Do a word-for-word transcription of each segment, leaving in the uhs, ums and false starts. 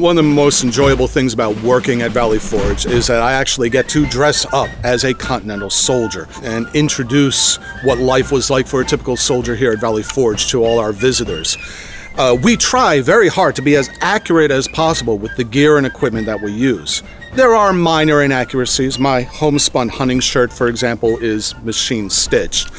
One of the most enjoyable things about working at Valley Forge is that I actually get to dress up as a Continental soldier and introduce what life was like for a typical soldier here at Valley Forge to all our visitors. Uh, we try very hard to be as accurate as possible with the gear and equipment that we use. There are minor inaccuracies. My homespun hunting shirt, for example, is machine stitched.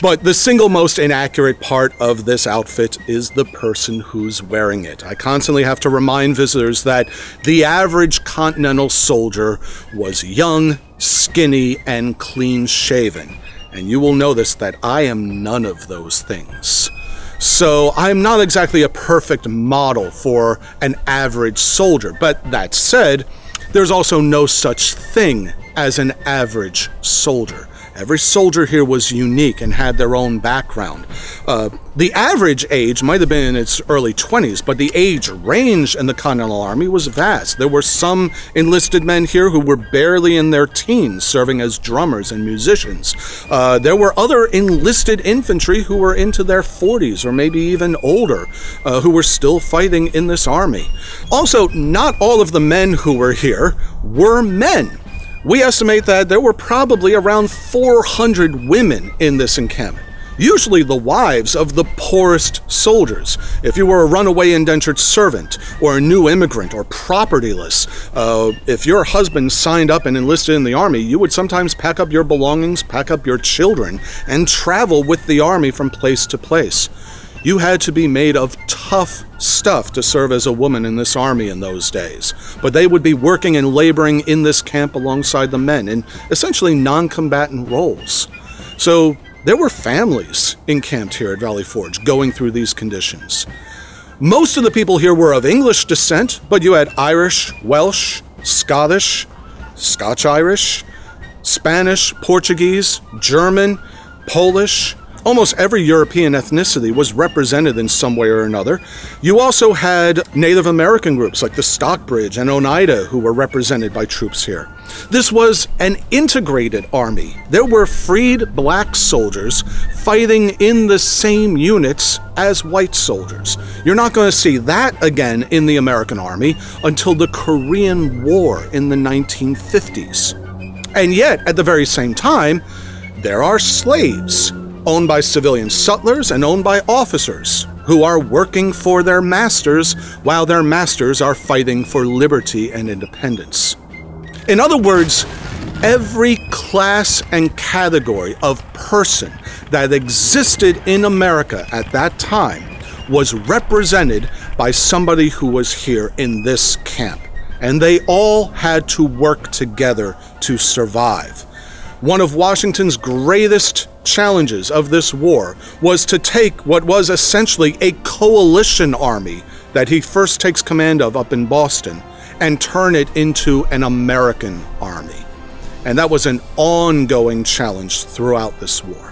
But the single most inaccurate part of this outfit is the person who's wearing it. I constantly have to remind visitors that the average Continental soldier was young, skinny, and clean-shaven. And you will notice that I am none of those things. So I'm not exactly a perfect model for an average soldier, but that said, there's also no such thing as an average soldier. Every soldier here was unique and had their own background. Uh, the average age might have been in its early twenties, but the age range in the Continental Army was vast. There were some enlisted men here who were barely in their teens, serving as drummers and musicians. Uh, there were other enlisted infantry who were into their forties or maybe even older, uh, who were still fighting in this army. Also, not all of the men who were here were men. We estimate that there were probably around four hundred women in this encampment, usually the wives of the poorest soldiers. If you were a runaway indentured servant, or a new immigrant, or propertyless, uh, if your husband signed up and enlisted in the army, you would sometimes pack up your belongings, pack up your children, and travel with the army from place to place. You had to be made of tough stuff to serve as a woman in this army in those days. But they would be working and laboring in this camp alongside the men in essentially non-combatant roles. So there were families encamped here at Valley Forge going through these conditions. Most of the people here were of English descent, but you had Irish, Welsh, Scottish, Scotch-Irish, Spanish, Portuguese, German, Polish. Almost every European ethnicity was represented in some way or another. You also had Native American groups like the Stockbridge and Oneida who were represented by troops here. This was an integrated army. There were freed black soldiers fighting in the same units as white soldiers. You're not going to see that again in the American army until the Korean War in the nineteen fifties. And yet, at the very same time, there are slaves, owned by civilian sutlers and owned by officers who are working for their masters while their masters are fighting for liberty and independence. In other words, every class and category of person that existed in America at that time was represented by somebody who was here in this camp, and they all had to work together to survive. One of Washington's greatest challenges of this war was to take what was essentially a coalition army that he first takes command of up in Boston and turn it into an American army. And that was an ongoing challenge throughout this war.